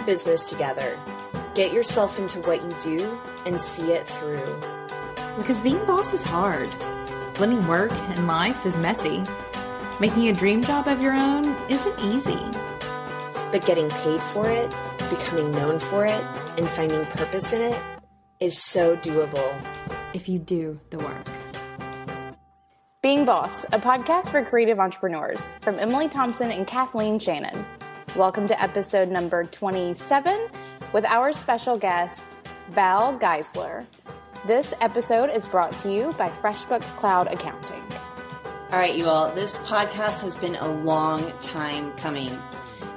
your business together. Get yourself into what you do and see it through. Because being boss is hard. Blending work and life is messy. Making a dream job of your own isn't easy. But getting paid for it, becoming known for it, and finding purpose in it is so doable. If you do the work. Being Boss, a podcast for creative entrepreneurs from Emily Thompson and Kathleen Shannon. Welcome to episode number 27 with our special guest, Val Geisler. This episode is brought to you by FreshBooks Cloud Accounting. All right, you all, this podcast has been a long time coming.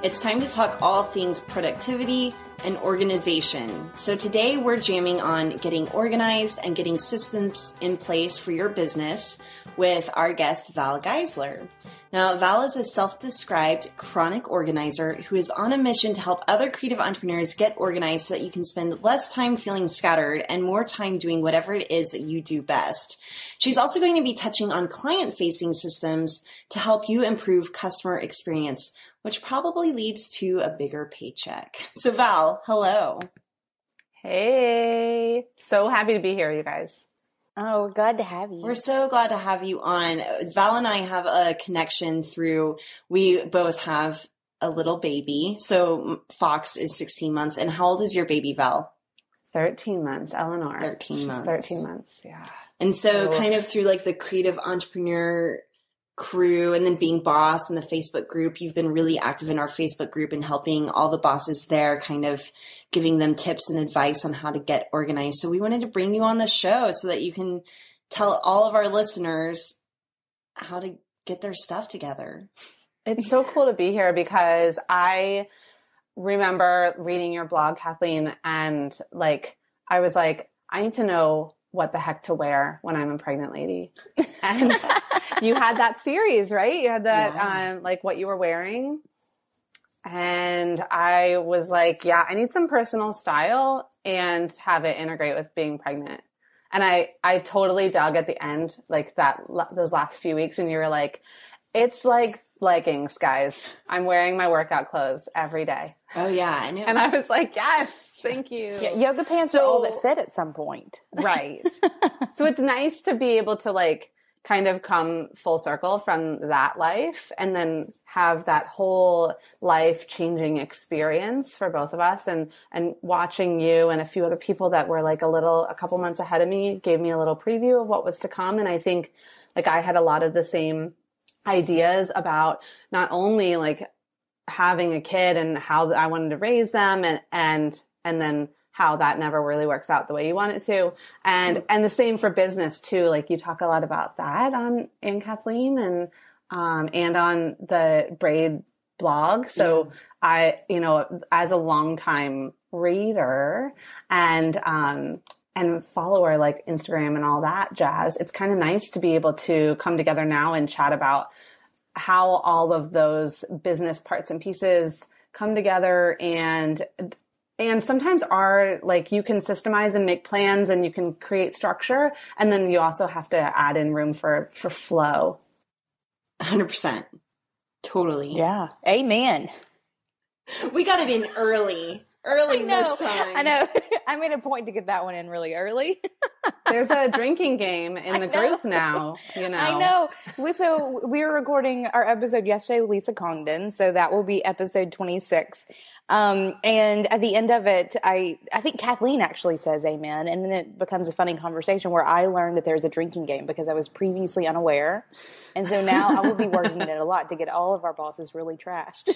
It's time to talk all things productivity and organization. So today we're jamming on getting organized and getting systems in place for your business with our guest, Val Geisler. Now, Val is a self-described chronic organizer who is on a mission to help other creative entrepreneurs get organized so that you can spend less time feeling scattered and more time doing whatever it is that you do best. She's also going to be touching on client-facing systems to help you improve customer experience, which probably leads to a bigger paycheck. So Val, hello. Hey, so happy to be here, you guys. Oh, we're glad to have you. We're so glad to have you on. Val and I have a connection through, we both have a little baby. So Fox is 16 months. And how old is your baby, Val? 13 months, Eleanor. 13 months. She's 13 months, yeah. And so kind of through like the creative entrepreneur crew and then Being Boss and the Facebook group, you've been really active in our Facebook group and helping all the bosses there, kind of giving them tips and advice on how to get organized. So we wanted to bring you on the show so that you can tell all of our listeners how to get their stuff together. It's so cool to be here because I remember reading your blog, Kathleen, and like, I was like, I need to know what the heck to wear when I'm a pregnant lady. And you had that series, right? You had that, yeah. Like what you were wearing. And I was like, yeah, I need some personal style and have it integrate with being pregnant. And I totally dug at the end, like those last few weeks when you were like, it's like leggings, guys. I'm wearing my workout clothes every day. Oh yeah. And, I was like, yes. Thank you. Yeah, yoga pants are all that fit at some point. Right. So it's nice to be able to like kind of come full circle from that life and then have that whole life changing experience for both of us. And watching you and a few other people that were like a couple months ahead of me gave me a little preview of what was to come. And I think like I had a lot of the same ideas about not only like having a kid and how I wanted to raise them and then how that never really works out the way you want it to. And the same for business too. Like you talk a lot about that in Kathleen and on the Braid blog. So yeah. I, as a longtime reader and follower, like Instagram and all that jazz, it's kind of nice to be able to come together now and chat about how all of those business parts and pieces come together and sometimes are like you can systemize and make plans and you can create structure. And then you also have to add in room for flow. 100%. Totally. Yeah. Amen. We got it in early this time. I know. I made a point to get that one in really early. There's a drinking game in the group now, I know. So we were recording our episode yesterday with Lisa Congdon. So that will be episode 26. And at the end of it, I think Kathleen actually says amen. And then it becomes a funny conversation where I learned that there's a drinking game because I was previously unaware. And so now I will be working in it a lot to get all of our bosses really trashed.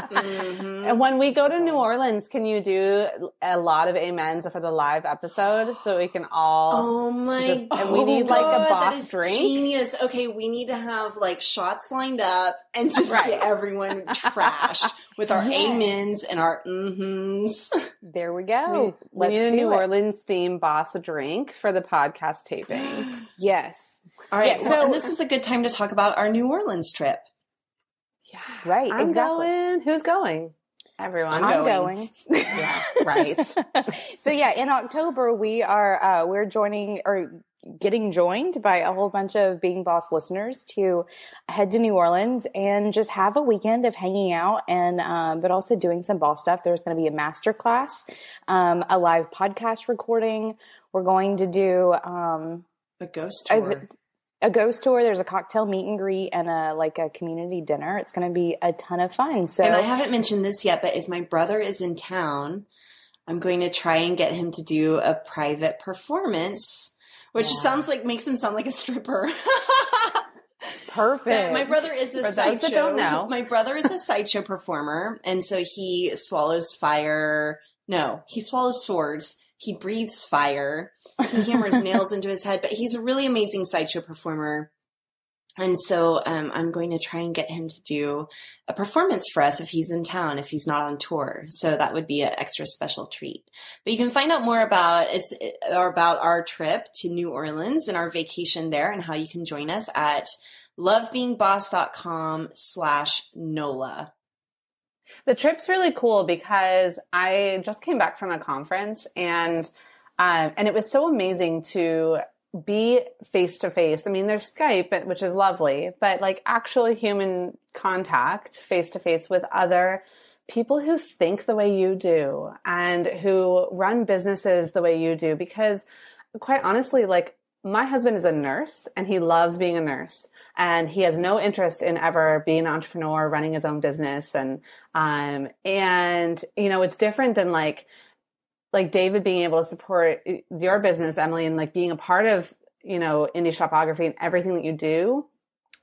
Mm-hmm. And when we go to New Orleans, can you do a lot of amens for the live episode so we can all, we need like a boss that is drink. Genius. Okay. We need to have like shots lined up and just get everyone trashed with our amens and our mm-hms. There we go. We need a New Orleans themed boss drink for the podcast taping. Yes. All right. Yeah, so and this is a good time to talk about our New Orleans trip. Yeah. Right. I'm going. Who's going? Everyone. I'm going. Yeah. Right. So yeah, in October we're joining or getting joined by a whole bunch of Being Boss listeners to head to New Orleans and just have a weekend of hanging out and, but also doing some boss stuff. There's going to be a masterclass, a live podcast recording. We're going to do, a ghost tour. A ghost tour. There's a cocktail meet and greet and a community dinner. It's going to be a ton of fun. So, and I haven't mentioned this yet, but if my brother is in town, I'm going to try and get him to do a private performance, which sounds like makes him sound like a stripper. Perfect. My brother is a sideshow. My brother is a sideshow performer, and so he swallows fire. No, he swallows swords. He breathes fire. He hammers nails into his head, but he's a really amazing sideshow performer. And so I'm going to try and get him to do a performance for us if he's in town, if he's not on tour. So that would be an extra special treat. But you can find out more about our trip to New Orleans and our vacation there and how you can join us at lovebeingboss.com/NOLA. The trip's really cool because I just came back from a conference and it was so amazing to be face-to-face. I mean, there's Skype, which is lovely, but like actual human contact face-to-face with other people who think the way you do and who run businesses the way you do. Because quite honestly, like my husband is a nurse and he loves being a nurse and he has no interest in ever being an entrepreneur, running his own business. And you know, it's different than like David being able to support your business, Emily, and like being a part of, you know, indie shopography and everything that you do.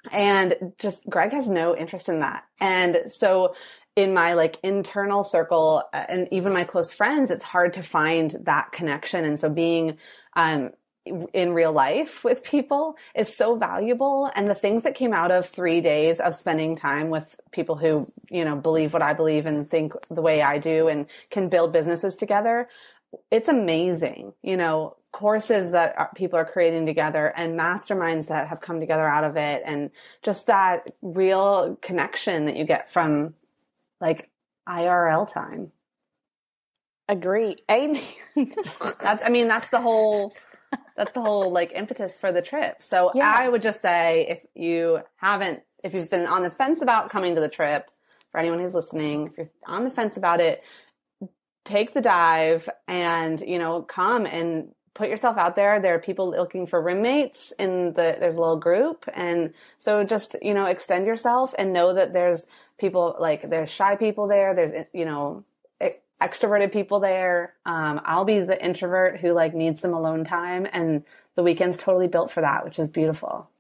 And just Greg has no interest in that. And so in my like internal circle and even my close friends, it's hard to find that connection. And so being, in real life with people is so valuable. And the things that came out of 3 days of spending time with people who, you know, believe what I believe and think the way I do and can build businesses together. It's amazing. You know, courses that people are creating together and masterminds that have come together out of it. And just that real connection that you get from like IRL time. Agree. Amen. That's the whole... That's the whole like impetus for the trip. So yeah. I would just say if you've been on the fence about coming to the trip, for anyone who's listening, if you're on the fence about it, take the dive and, you know, come and put yourself out there. There are people looking for roommates there's a little group. And so just, you know, extend yourself and know that there's people like there's shy people there. There's, you know, extroverted people there. I'll be the introvert who like needs some alone time, and the weekend's totally built for that, which is beautiful.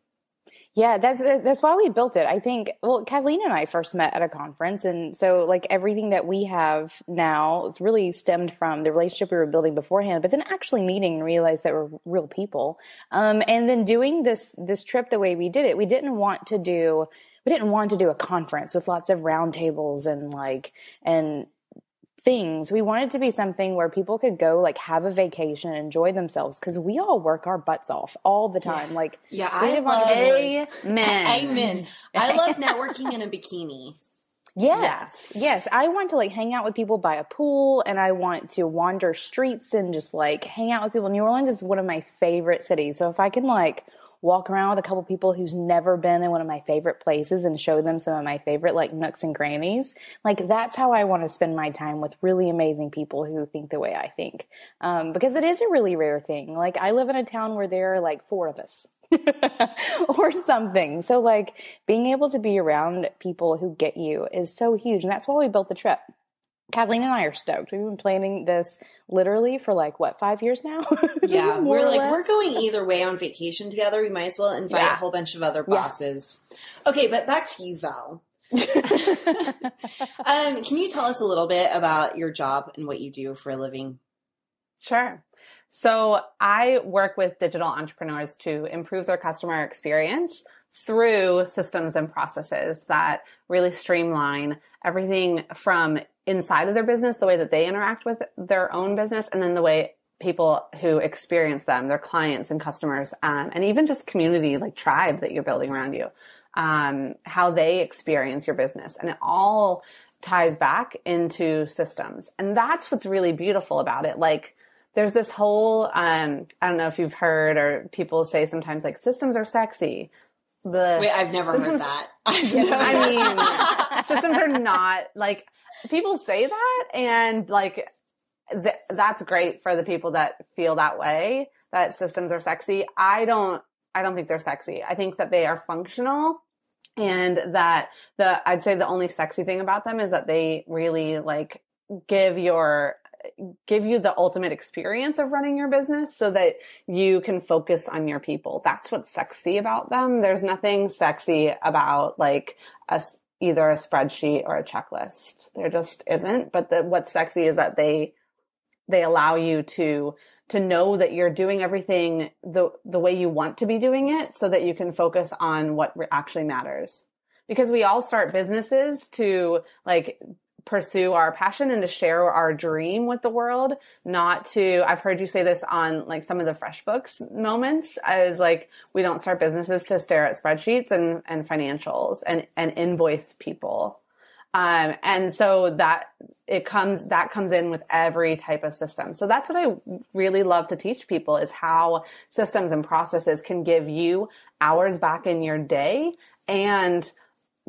Yeah, that's why we built it. I think, well, Kathleen and I first met at a conference. And so like everything that we have now, it's really stemmed from the relationship we were building beforehand, but then actually meeting and realize that we're real people. And then doing this trip the way we did it, we didn't want to do a conference with lots of round tables and things. We wanted to be something where people could go like have a vacation and enjoy themselves because we all work our butts off all the time. Yeah. Like, yeah, Amen. I love networking in a bikini. Yes. I want to like hang out with people by a pool and I want to wander streets and just like hang out with people. New Orleans is one of my favorite cities. So if I can like walk around with a couple people who's never been in one of my favorite places and show them some of my favorite like nooks and crannies. Like that's how I want to spend my time with really amazing people who think the way I think. Because it is a really rare thing. Like I live in a town where there are like four of us or something. So like being able to be around people who get you is so huge. And that's why we built the trip. Kathleen and I are stoked. We've been planning this literally for 5 years now? Yeah, we're going either way on vacation together. We might as well invite a whole bunch of other bosses. Yeah. Okay, but back to you, Val. Can you tell us a little bit about your job and what you do for a living? Sure. So I work with digital entrepreneurs to improve their customer experience through systems and processes that really streamline everything from inside of their business, the way that they interact with their own business, and then the way people who experience them, their clients and customers, and even just community, like tribe that you're building around you, how they experience your business. And it all ties back into systems. And that's what's really beautiful about it. Like, there's this whole, I don't know if you've heard, or people say sometimes like systems are sexy. Wait, I've never heard that. I mean, systems are not, like, people say that, and like, that's great for the people that feel that way, that systems are sexy. I don't think they're sexy. I think that they are functional, and that I'd say the only sexy thing about them is that they really like give you the ultimate experience of running your business so that you can focus on your people. That's what's sexy about them. There's nothing sexy about like either a spreadsheet or a checklist. There just isn't. But what's sexy is that they allow you to know that you're doing everything the way you want to be doing it so that you can focus on what actually matters. Because we all start businesses to like pursue our passion and to share our dream with the world, not to, I've heard you say this on like some of the FreshBooks moments, is like, we don't start businesses to stare at spreadsheets and financials and invoice people. And so that comes in with every type of system. So that's what I really love to teach people, is how systems and processes can give you hours back in your day and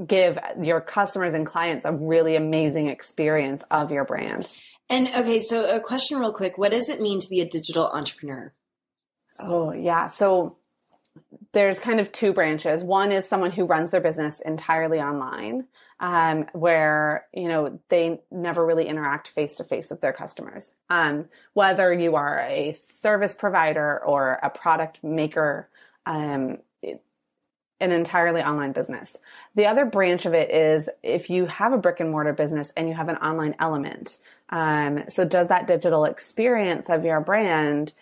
give your customers and clients a really amazing experience of your brand. And okay, so a question real quick. What does it mean to be a digital entrepreneur? Oh yeah. So there's kind of two branches. One is someone who runs their business entirely online, where, you know, they never really interact face to face with their customers. Whether you are a service provider or a product maker, an entirely online business. The other branch of it is if you have a brick and mortar business and you have an online element. So does that digital experience of your brand,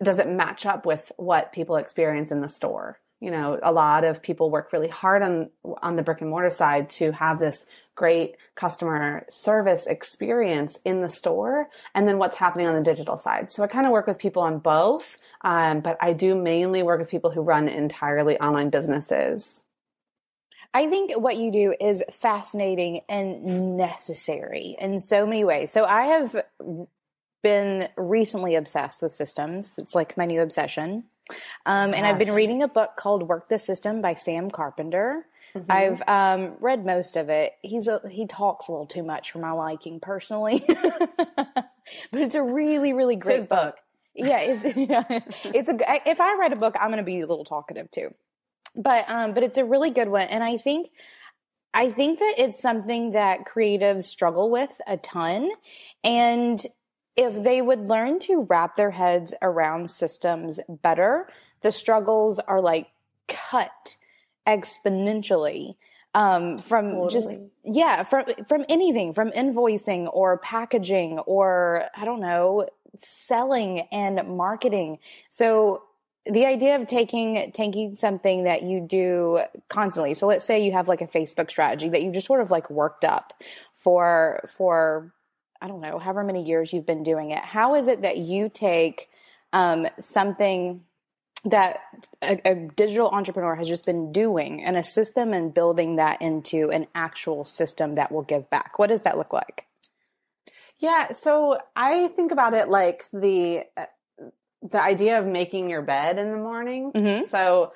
does it match up with what people experience in the store? You know, a lot of people work really hard on the brick and mortar side to have this great customer service experience in the store, and then what's happening on the digital side. So I kind of work with people on both, but I do mainly work with people who run entirely online businesses. I think what you do is fascinating and necessary in so many ways. So I have been recently obsessed with systems. It's like my new obsession. And I've been reading a book called Work the System by Sam Carpenter. Mm-hmm. I've read most of it. He talks a little too much for my liking personally, but it's a really, really great book. Yeah, it's if I read a book, I'm going to be a little talkative too, but it's a really good one. And I think that it's something that creatives struggle with a ton, and if they would learn to wrap their heads around systems better, the struggles are like cut exponentially from totally. From anything, from invoicing or packaging or, I don't know, selling and marketing. So the idea of taking something that you do constantly. So let's say you have like a Facebook strategy that you just sort of like worked up for I don't know, however many years you've been doing it. How is it that you take something that a digital entrepreneur has just been doing and assist them in building that into an actual system that will give back? What does that look like? Yeah, so I think about it like the idea of making your bed in the morning. Mm-hmm. So,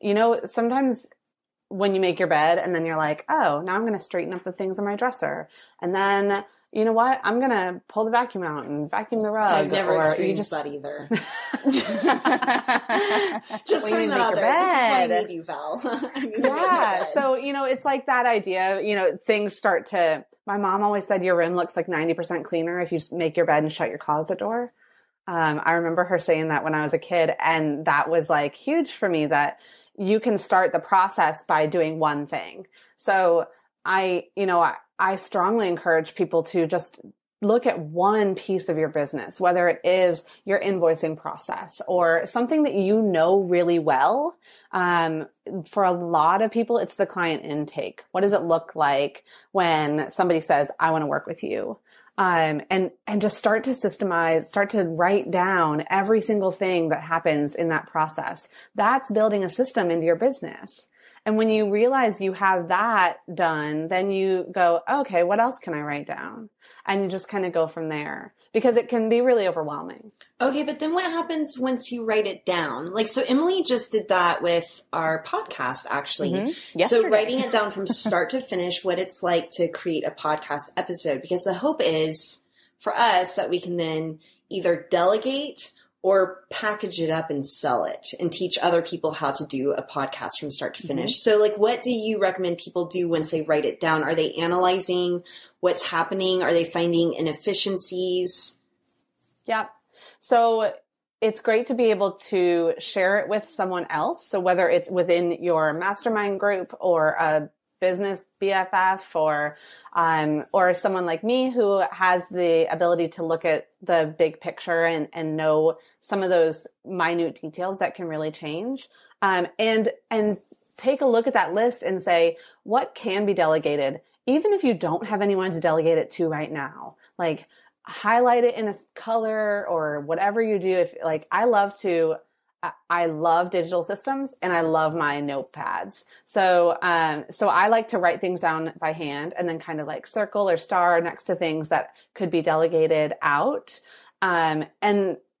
you know, sometimes when you make your bed and then you're like, oh, now I'm going to straighten up the things on my dresser. And then, you know what? I'm going to pull the vacuum out and vacuum the rug. I've never experienced that either. Just doing that out there. Bed. This is why I need you, Val. Yeah. So, you know, it's like that idea of, you know, things start to, my mom always said your room looks like 90% cleaner if you make your bed and shut your closet door. I remember her saying that when I was a kid, and that was like huge for me, that you can start the process by doing one thing. So I strongly encourage people to just look at one piece of your business, whether it is your invoicing process or something that you know really well. For a lot of people, it's the client intake. What does it look like when somebody says, I want to work with you? And just start to systemize, start to write down every single thing that happens in that process. That's building a system into your business. And when you realize you have that done, then you go, okay, what else can I write down? And you just kind of go from there, because it can be really overwhelming. Okay, but then what happens once you write it down? Like, so Emily just did that with our podcast, actually. Mm-hmm. So writing it down from start to finish, what it's like to create a podcast episode, because the hope is for us that we can then either delegate or package it up and sell it and teach other people how to do a podcast from start to finish. Mm-hmm. So like, what do you recommend people do once they write it down? Are they analyzing what's happening? Are they finding inefficiencies? Yeah. So it's great to be able to share it with someone else. So whether it's within your mastermind group or a business BFF or someone like me who has the ability to look at the big picture and know some of those minute details that can really change. And take a look at that list and say, what can be delegated? Even if you don't have anyone to delegate it to right now, like highlight it in a color or whatever you do. If like, I love digital systems and I love my notepads. So I like to write things down by hand and then kind of like circle or star next to things that could be delegated out.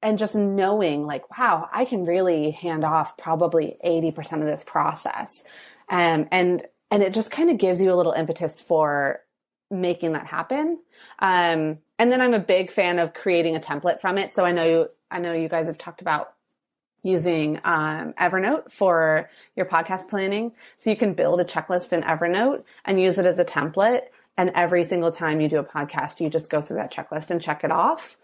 And just knowing like, wow, I can really hand off probably 80% of this process. And it just kind of gives you a little impetus for making that happen. And then I'm a big fan of creating a template from it. So I know you guys have talked about using Evernote for your podcast planning. So you can build a checklist in Evernote and use it as a template. And every single time you do a podcast, you just go through that checklist and check it off,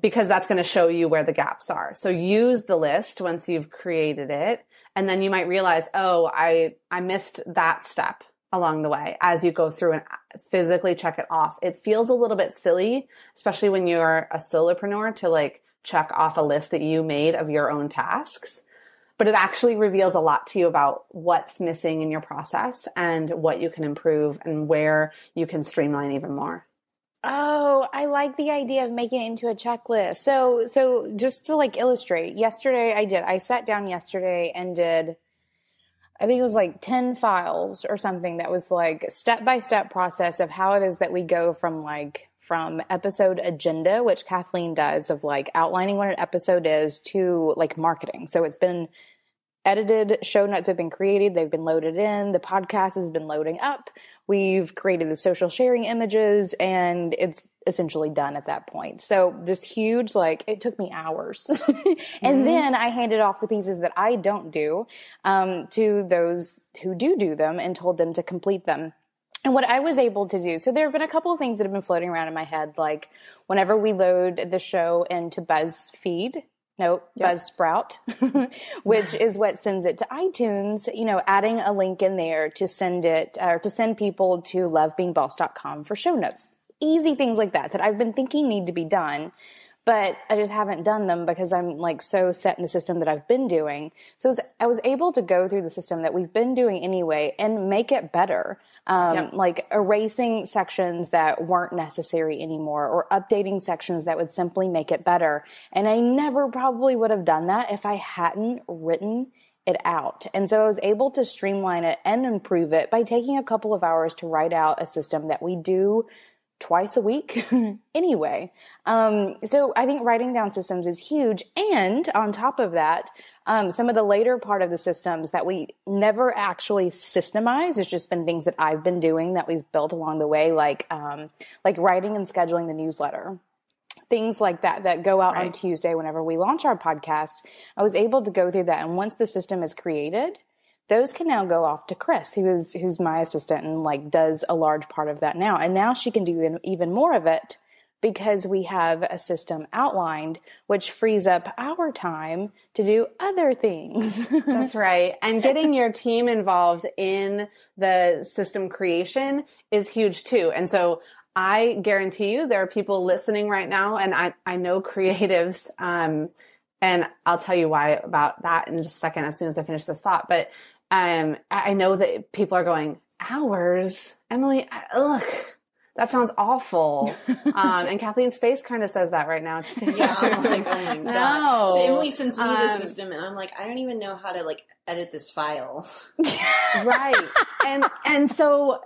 because that's going to show you where the gaps are. So use the list once you've created it. And then you might realize, oh, I missed that step along the way as you go through and physically check it off. It feels a little bit silly, especially when you're a solopreneur, to like check off a list that you made of your own tasks, but it actually reveals a lot to you about what's missing in your process and what you can improve and where you can streamline even more. Oh, I like the idea of making it into a checklist. So just to like illustrate, I sat down yesterday and did, I think it was like 10 files or something that was like step-by-step process of how it is that we go from episode agenda, which Kathleen does, of like outlining what an episode is, to like marketing. So it's been edited, show notes have been created, they've been loaded in, the podcast has been loading up, we've created the social sharing images, and it's essentially done at that point. So this huge, like, it took me hours. And then I handed off the pieces that I don't do to those who do them and told them to complete them. And what I was able to do, so there have been a couple of things that have been floating around in my head, like whenever we load the show into Buzzsprout, which is what sends it to iTunes, adding a link in there to send it or to send people to lovebeingboss.com for show notes. Easy things like that I've been thinking need to be done, but I just haven't done them because I'm like so set in the system that I've been doing. So I was able to go through the system that we've been doing anyway and make it better, like erasing sections that weren't necessary anymore or updating sections that would simply make it better. And I never probably would have done that if I hadn't written it out. And so I was able to streamline it and improve it by taking a couple of hours to write out a system that we do twice a week anyway. So I think writing down systems is huge. And on top of that, some of the later part of the systems that we never actually systemize, it's just been things that I've been doing that we've built along the way, like writing and scheduling the newsletter. Things like that go out on Tuesday whenever we launch our podcast. I was able to go through that. And once the system is created, those can now go off to Chris, who's my assistant and like does a large part of that now. And now she can do even more of it because we have a system outlined, which frees up our time to do other things. That's right. And getting your team involved in the system creation is huge too. And so I guarantee you there are people listening right now, and I know creatives, and I'll tell you why about that in just a second as soon as I finish this thought. But I know that people are going, hours, Emily, that sounds awful. And Kathleen's face kind of says that right now. Yeah, I'm like, oh my God. So Emily sends me the system and I'm like, I don't even know how to like edit this file. Right. And so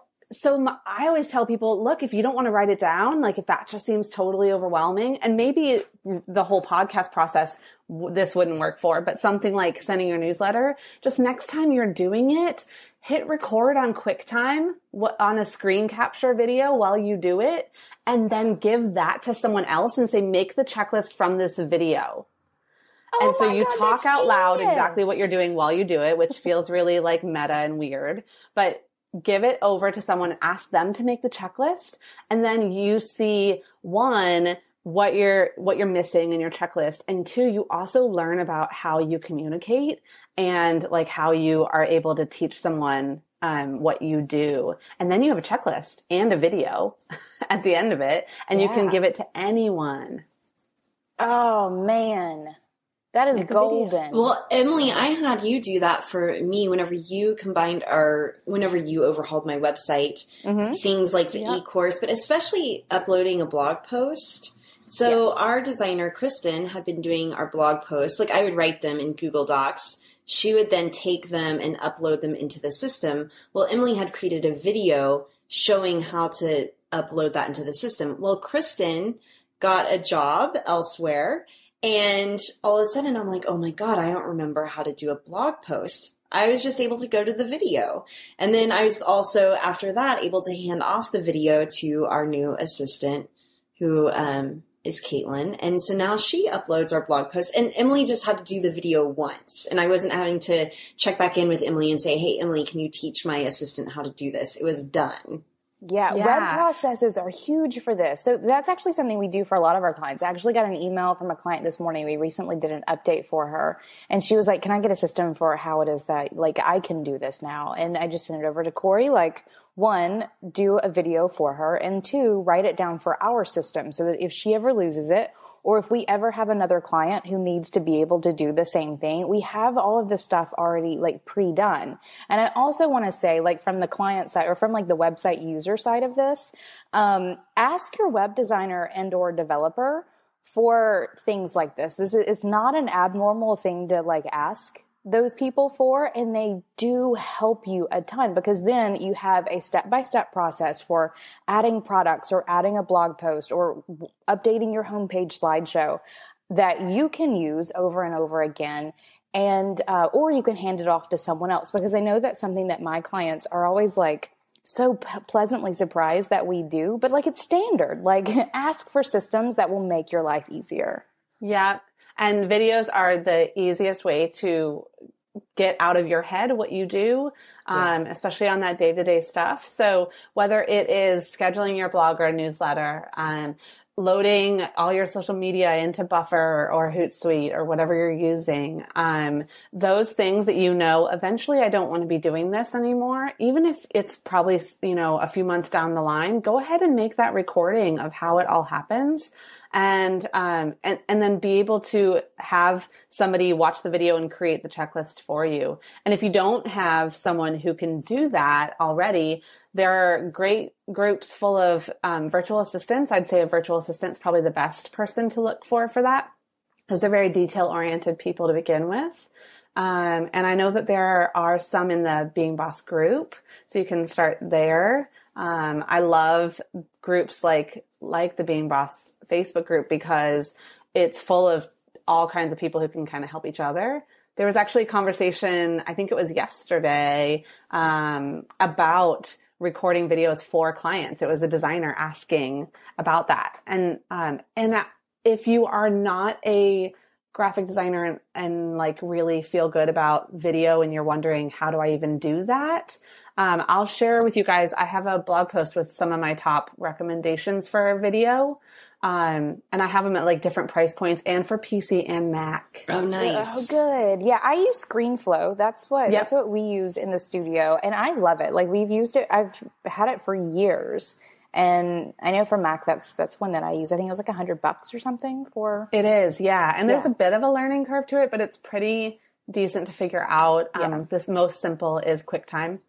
I always tell people, look, if you don't want to write it down, like if that just seems totally overwhelming, and maybe the whole podcast process, this wouldn't work for, but something like sending your newsletter, just next time you're doing it, hit record on QuickTime on a screen capture video while you do it, and then give that to someone else and say, make the checklist from this video. Oh, and so you talk out loud exactly what you're doing while you do it, which feels really like meta and weird, but give it over to someone, ask them to make the checklist, and then you see, one, what you're missing in your checklist, and two, you also learn about how you communicate and like how you are able to teach someone what you do. And then you have a checklist and a video at the end of it, and you can give it to anyone. Oh man. That is golden. Well, Emily, I had you do that for me whenever you overhauled my website, things like the e-course, but especially uploading a blog post. So our designer, Kristen, had been doing our blog posts. Like I would write them in Google Docs. She would then take them and upload them into the system. Well, Emily had created a video showing how to upload that into the system. Well, Kristen got a job elsewhere. And all of a sudden, I'm like, oh my God, I don't remember how to do a blog post. I was just able to go to the video. And then I was also, after that, able to hand off the video to our new assistant, who is Caitlin. And so now she uploads our blog post. And Emily just had to do the video once. And I wasn't having to check back in with Emily and say, hey, Emily, can you teach my assistant how to do this? It was done. Yeah, web processes are huge for this. So that's actually something we do for a lot of our clients. I actually got an email from a client this morning. We recently did an update for her, and she was like, can I get a system for how it is that, like, I can do this now? And I just sent it over to Corey, like, one, do a video for her, and two, write it down for our system so that if she ever loses it, or if we ever have another client who needs to be able to do the same thing, we have all of this stuff already like pre-done. And I also want to say, like, from the client side or from like the website user side of this, ask your web designer and or developer for things like this. It's not an abnormal thing to like ask those people for, and they do help you a ton, because then you have a step-by-step process for adding products or adding a blog post or updating your homepage slideshow that you can use over and over again. And, or you can hand it off to someone else, because I know that's something that my clients are always like, so pleasantly surprised that we do, but like it's standard, like ask for systems that will make your life easier. Yeah. And videos are the easiest way to get out of your head what you do, especially on that day-to-day stuff. So whether it is scheduling your blog or newsletter, loading all your social media into Buffer or Hootsuite or whatever you're using, those things that, you know, eventually I don't want to be doing this anymore, even if it's probably, you know, a few months down the line, go ahead and make that recording of how it all happens, and then be able to have somebody watch the video and create the checklist for you. And if you don't have someone who can do that already, there are great groups full of virtual assistants. I'd say a virtual assistant's probably the best person to look for that, because they're very detail-oriented people to begin with. And I know that there are some in the Being Boss group, so you can start there. I love groups like the Being Boss Facebook group, because it's full of all kinds of people who can kind of help each other. There was actually a conversation, I think it was yesterday, about recording videos for clients. It was a designer asking about that. And that if you are not a graphic designer and like really feel good about video and you're wondering, how do I even do that? I'll share with you guys, I have a blog post with some of my top recommendations for video. And I have them at like different price points, and for PC and Mac. Oh, nice. Oh, good. Yeah. I use ScreenFlow. That's what we use in the studio, and I love it. Like, we've used it. I've had it for years, and I know for Mac, that's one that I use. I think it was like $100 or something for. It is. Yeah. And there's a bit of a learning curve to it, but it's pretty decent to figure out. This most simple is QuickTime.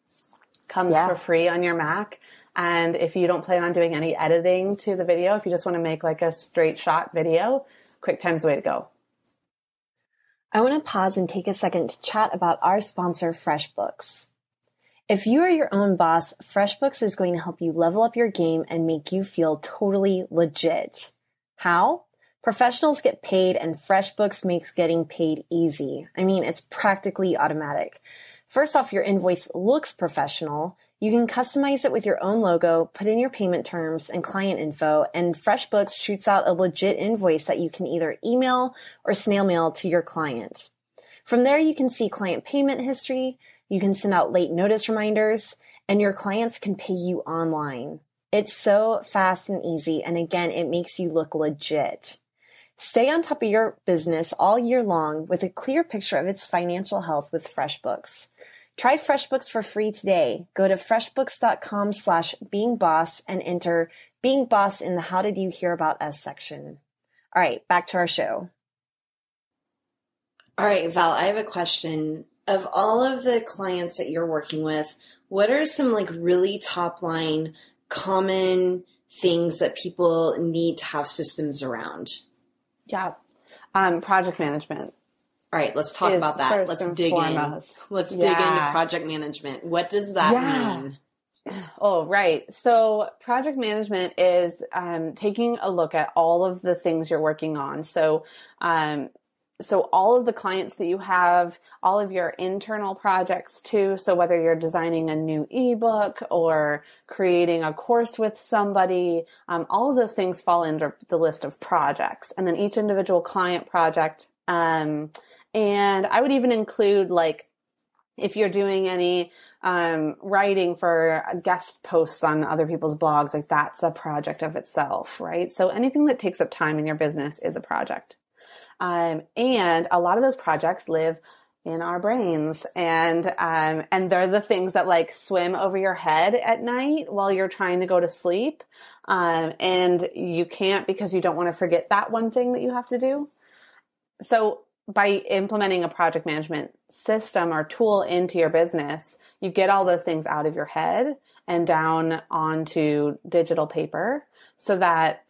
Comes for free on your Mac. And if you don't plan on doing any editing to the video, if you just want to make like a straight shot video, QuickTime's the way to go. I want to pause and take a second to chat about our sponsor, FreshBooks. If you are your own boss, FreshBooks is going to help you level up your game and make you feel totally legit. How? Professionals get paid and FreshBooks makes getting paid easy. I mean, it's practically automatic. First off, your invoice looks professional. You can customize it with your own logo, put in your payment terms and client info, and FreshBooks shoots out a legit invoice that you can either email or snail mail to your client. From there, you can see client payment history, you can send out late notice reminders, and your clients can pay you online. It's so fast and easy, and again, it makes you look legit. Stay on top of your business all year long with a clear picture of its financial health with FreshBooks. Try FreshBooks for free today. Go to freshbooks.com/beingboss and enter Being Boss in the How Did You Hear About Us section. All right, back to our show. All right, Val, I have a question. Of all of the clients that you're working with, what are some like really top line common things that people need to have systems around? Yeah. Project management. All right, let's talk about that. Let's dig in. Let's dig into project management. What does that mean? Oh, right. So project management is taking a look at all of the things you're working on. So, so all of the clients that you have, all of your internal projects too. So whether you're designing a new ebook or creating a course with somebody, all of those things fall under the list of projects. And then each individual client project. And I would even include like, if you're doing any writing for guest posts on other people's blogs, like that's a project of itself, right? So anything that takes up time in your business is a project. And a lot of those projects live in our brains, and they're the things that like swim over your head at night while you're trying to go to sleep. And you can't, because you don't want to forget that one thing that you have to do. So by implementing a project management system or tool into your business, you get all those things out of your head and down onto digital paper so that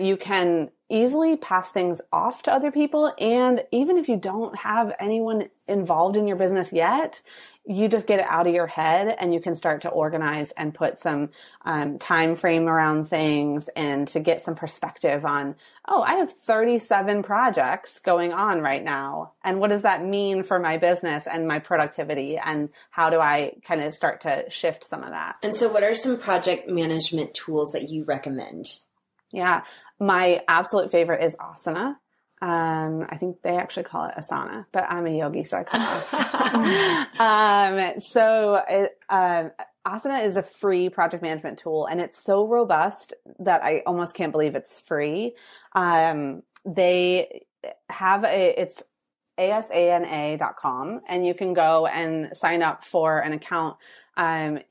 you can easily pass things off to other people. And even if you don't have anyone involved in your business yet, you just get it out of your head and you can start to organize and put some time frame around things and to get some perspective on, oh, I have 37 projects going on right now. And what does that mean for my business and my productivity? And how do I kind of start to shift some of that? And so what are some project management tools that you recommend? Yeah, my absolute favorite is Asana. I think they actually call it Asana, but I'm a yogi, so I call it Asana. Asana is a free project management tool, and it's so robust that I almost can't believe it's free. They have it's asana.com, and you can go and sign up for an account.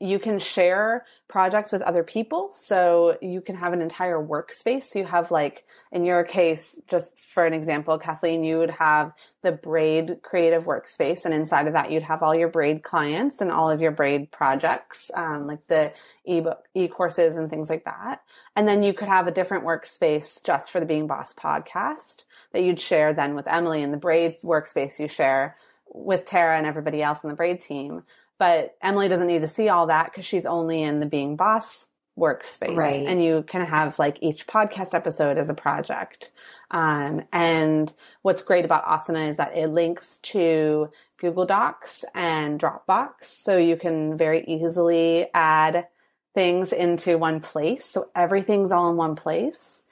You can share projects with other people. So you can have an entire workspace. So you have like, in your case, just for an example, Kathleen, you would have the Braid creative workspace. And inside of that, you'd have all your Braid clients and all of your Braid projects, like the ebook, e-courses and things like that. And then you could have a different workspace just for the Being Boss podcast that you'd share then with Emily, and the Braid workspace you share with Tara and everybody else in the Braid team. But Emily doesn't need to see all that because she's only in the Being Boss workspace. Right. And you can have like each podcast episode as a project. And what's great about Asana is that it links to Google Docs and Dropbox. So you can very easily add things into one place. So everything's all in one place.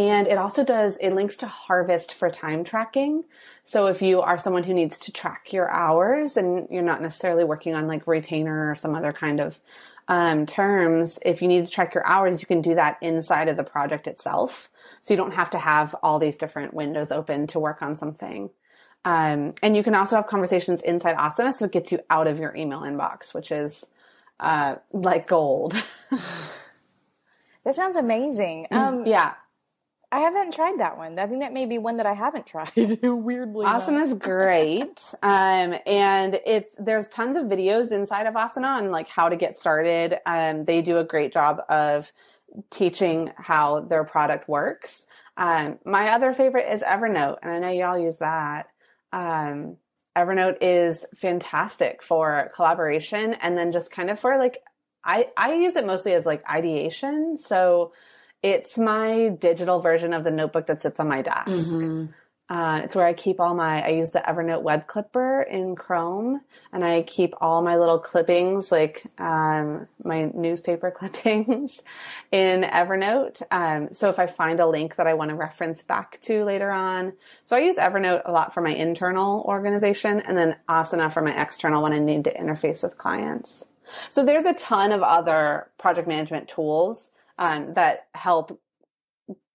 And it also links to Harvest for time tracking. So if you are someone who needs to track your hours and you're not necessarily working on like retainer or some other kind of terms, if you need to track your hours, you can do that inside of the project itself. So you don't have to have all these different windows open to work on something. And you can also have conversations inside Asana. So it gets you out of your email inbox, which is like gold. That sounds amazing. Yeah. I haven't tried that one. I think that may be one that I haven't tried. Weirdly, Asana is great, and there's tons of videos inside of Asana on like how to get started. They do a great job of teaching how their product works. My other favorite is Evernote, and I know y'all use that. Evernote is fantastic for collaboration, and then just kind of for like, I use it mostly as like ideation. So it's my digital version of the notebook that sits on my desk. Mm-hmm. It's where I keep all I use the Evernote web clipper in Chrome, and I keep all my little clippings, like my newspaper clippings in Evernote. So if I find a link that I want to reference back to later on. So I use Evernote a lot for my internal organization, and then Asana for my external when I need to interface with clients. So there's a ton of other project management tools that help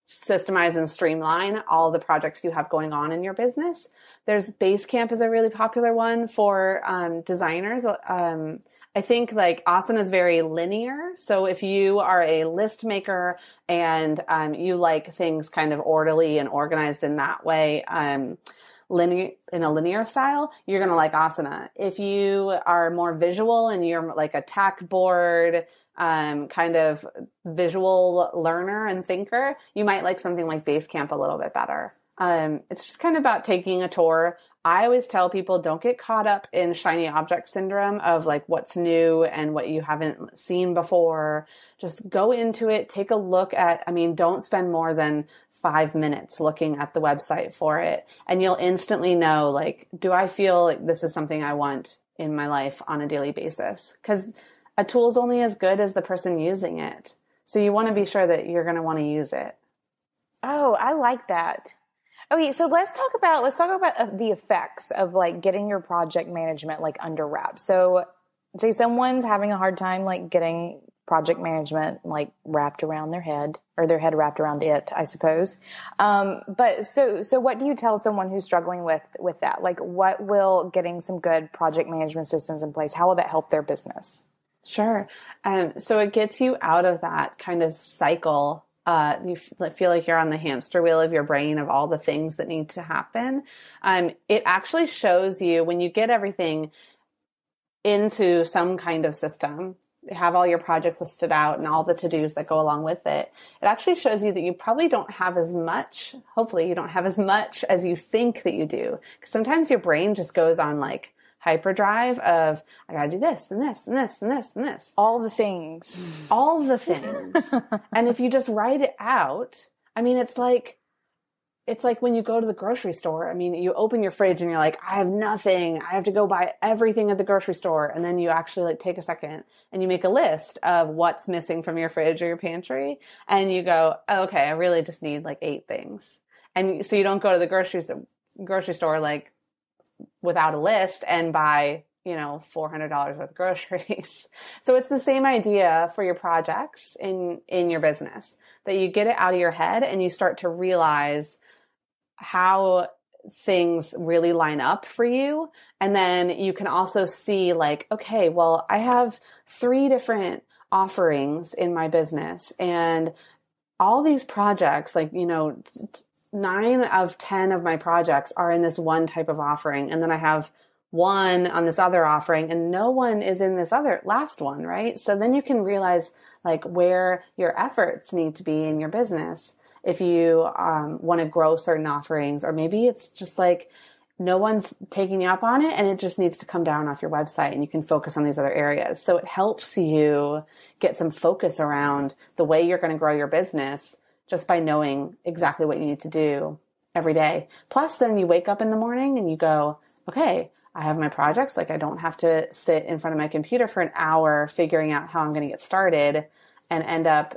systemize and streamline all the projects you have going on in your business. There's Basecamp is a really popular one for designers. I think like Asana is very linear. So if you are a list maker and you like things kind of orderly and organized in that way, linear style, you're going to like Asana. If you are more visual and you're like a tack board kind of visual learner and thinker, you might like something like Basecamp a little bit better. It's just kind of about taking a tour. I always tell people, don't get caught up in shiny object syndrome of like what's new and what you haven't seen before. Just go into it, take a look at, don't spend more than 5 minutes looking at the website for it. And you'll instantly know, like, do I feel like this is something I want in my life on a daily basis? Because a tool's only as good as the person using it. So you want to be sure that you're going to want to use it. Oh, I like that. Okay, so let's talk about the effects of like getting your project management like under wraps. So say someone's having a hard time like getting project management like wrapped around their head, or their head wrapped around it, I suppose. But so what do you tell someone who's struggling with that? Like, what will getting some good project management systems in place, how will that help their business? Sure. So it gets you out of that kind of cycle. You feel like you're on the hamster wheel of your brain of all the things that need to happen. It actually shows you when you get everything into some kind of system, have all your projects listed out and all the to-dos that go along with it. It actually shows you that you probably don't have as much, hopefully you don't have as much as you think that you do. Because sometimes your brain just goes on like hyperdrive of, I gotta do this and this and this and this and this. All the things. All the things. And if you just write it out, it's like when you go to the grocery store, you open your fridge and you're like, I have nothing. I have to go buy everything at the grocery store. And then you actually like take a second and you make a list of what's missing from your fridge or your pantry. And you go, oh, okay, I really just need like 8 things. And so you don't go to the grocery store, like without a list and buy, $400 worth of groceries. So it's the same idea for your projects in your business, that you get it out of your head and you start to realize how things really line up for you. And then you can also see like, okay, well, I have 3 different offerings in my business and all these projects, 9 of 10 of my projects are in this one type of offering. And then I have 1 on this other offering and no one is in this other last one, right? So then you can realize like where your efforts need to be in your business if you want to grow certain offerings, or maybe it's just like no one's taking you up on it and it just needs to come down off your website and you can focus on these other areas. So it helps you get some focus around the way you're going to grow your business just by knowing exactly what you need to do every day. Plus then you wake up in the morning and you go, okay, I have my projects. Like I don't have to sit in front of my computer for an hour figuring out how I'm going to get started and end up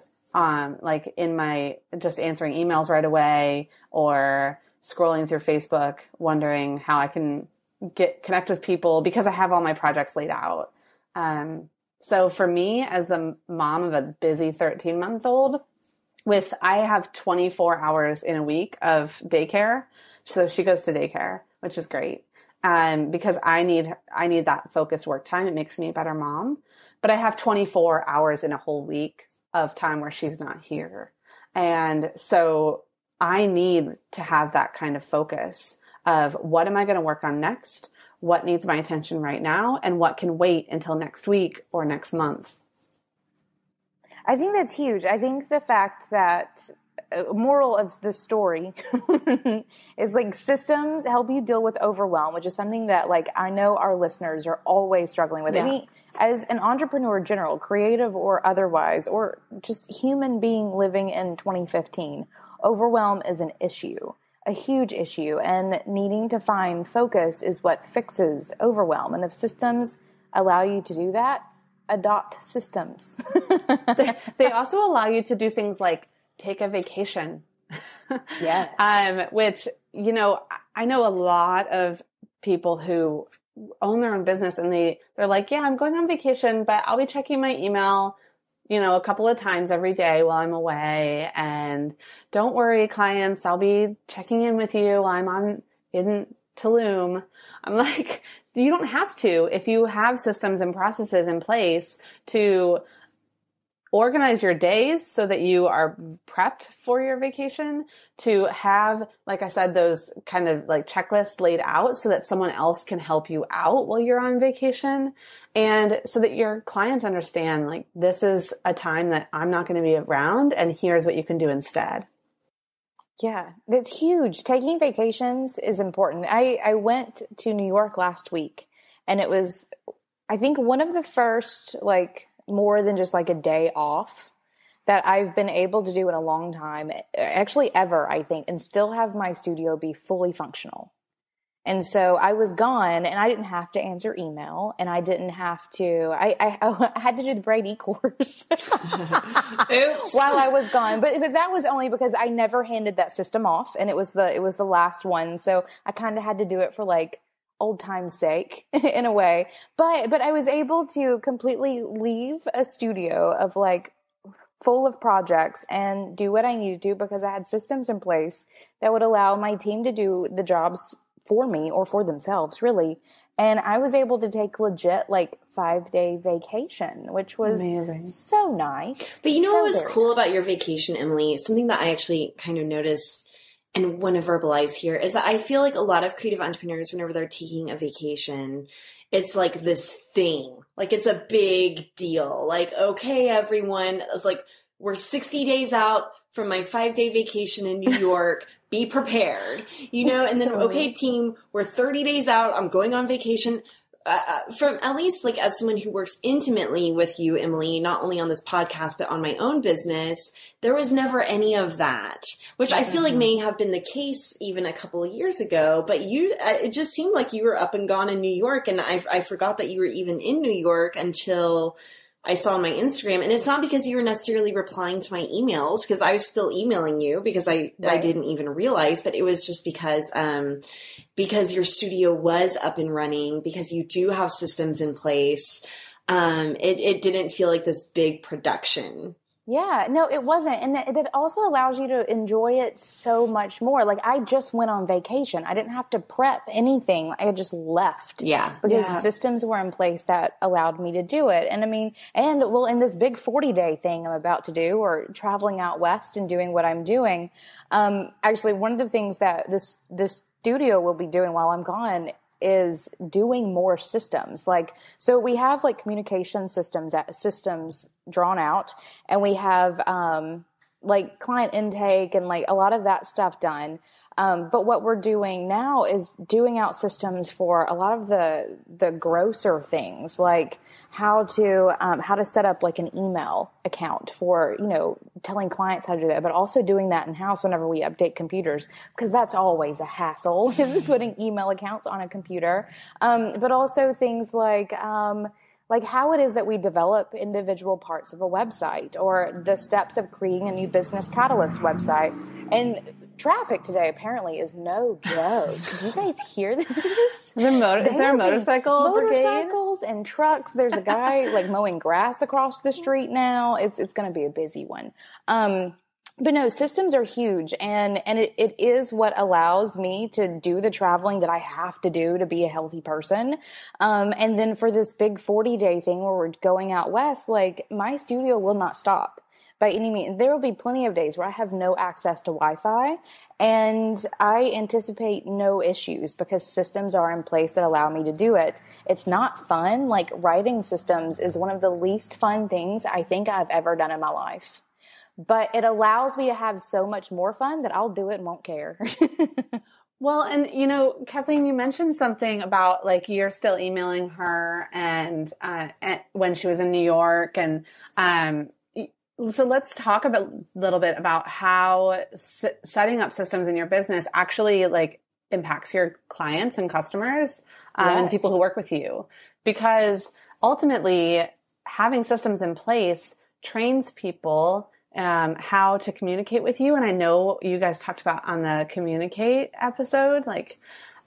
just answering emails right away or scrolling through Facebook, wondering how I can connect with people because I have all my projects laid out. So for me as the mom of a busy 13-month-old, I have 24 hours in a week of daycare. So she goes to daycare, which is great. Because I need that focused work time. It makes me a better mom, but I have 24 hours in a whole week of time where she's not here. And so I need to have that kind of focus of what am I going to work on next? What needs my attention right now? And what can wait until next week or next month? I think that's huge. I think the fact that moral of the story is like systems help you deal with overwhelm, which is something that like I know our listeners are always struggling with. Yeah. I mean, as an entrepreneur in general, creative or otherwise, or just human being living in 2015, overwhelm is an issue, a huge issue, and needing to find focus is what fixes overwhelm. And if systems allow you to do that, adopt systems. They also allow you to do things like take a vacation. Yes. Which, you know, I know a lot of people who own their own business and they're like, yeah, I'm going on vacation, but I'll be checking my email, you know, a couple of times every day while I'm away. And don't worry, clients, I'll be checking in with you while I'm in Tulum. I'm like, you don't have to. If you have systems and processes in place to organize your days so that you are prepped for your vacation, to have, like I said, those kind of like checklists laid out so that someone else can help you out while you're on vacation. And so that your clients understand, like, this is a time that I'm not going to be around and here's what you can do instead. Yeah, that's huge. Taking vacations is important. I went to New York last week and it was, I think, one of the first, like, more than just like a day off that I've been able to do in a long time, actually ever, I think, and still have my studio be fully functional. And so I was gone and I didn't have to answer email and I didn't have to, I had to do the Braid e-course while I was gone. But that was only because I never handed that system off and it was the last one. So I kind of had to do it for like old time's sake in a way, but I was able to completely leave a studio of like full of projects and do what I needed to do because I had systems in place that would allow my team to do the jobs for me or for themselves really. And I was able to take legit like 5-day vacation, which was amazing. So nice. But you know, so what was cool about your vacation, Emily, something that I actually kind of noticed and want to verbalize here is that I feel like a lot of creative entrepreneurs, whenever they're taking a vacation, it's like this thing, like it's a big deal. Like, okay, everyone, it's like, we're 60 days out from my 5-day vacation in New York, be prepared, you know? And then, okay, team, we're 30 days out. I'm going on vacation. From at least like as someone who works intimately with you, Emily, not only on this podcast, but on my own business, there was never any of that, which I feel like may have been the case even a couple of years ago, but it just seemed like you were up and gone in New York. And I forgot that you were even in New York until I saw on my Instagram. And it's not because you were necessarily replying to my emails, because I was still emailing you because I didn't even realize, but it was just because your studio was up and running, because you do have systems in place. It didn't feel like this big production. Yeah, no, it wasn't. And that also allows you to enjoy it so much more. Like, I just went on vacation. I didn't have to prep anything. I just left. Yeah. Because systems were in place that allowed me to do it. And I mean, in this big 40-day thing I'm about to do, or traveling out west and doing what I'm doing, actually one of the things that this studio will be doing while I'm gone is doing more systems. Like, so we have like communication systems drawn out, and we have like client intake and like a lot of that stuff done. But what we're doing now is doing out systems for a lot of the grosser things, like how to set up like an email account for, you know, telling clients how to do that, but also doing that in house whenever we update computers, because that's always a hassle is putting email accounts on a computer. But also things like how it is that we develop individual parts of a website, or the steps of creating a new business catalyst website. And traffic today apparently is no joke. Did you guys hear this? Is there a motorcycle brigade? Motorcycles and trucks. There's a guy like mowing grass across the street now. It's going to be a busy one. But no, systems are huge, and it is what allows me to do the traveling that I have to do to be a healthy person. And then for this big 40-day thing where we're going out west, like my studio will not stop. by any means. There will be plenty of days where I have no access to Wi-Fi, and I anticipate no issues because systems are in place that allow me to do it. It's not fun. Like, writing systems is one of the least fun things I think I've ever done in my life. But it allows me to have so much more fun that I'll do it and won't care. Well, and, you know, Kathleen, you mentioned something about, like, you're still emailing her and when she was in New York. And so let's talk a little bit about how setting up systems in your business actually, like, impacts your clients and customers and people who work with you. Because ultimately, having systems in place trains people how to communicate with you. And I know you guys talked about on the communicate episode, like,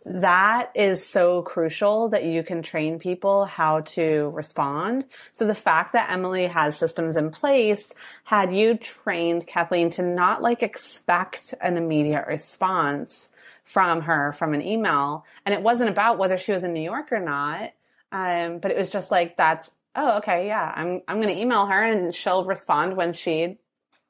that is so crucial that you can train people how to respond. So the fact that Emily has systems in place, had you trained Kathleen to not, like, expect an immediate response from her, from an email. And it wasn't about whether she was in New York or not. But it was just like, that's, oh, okay. Yeah. I'm going to email her and she'll respond when she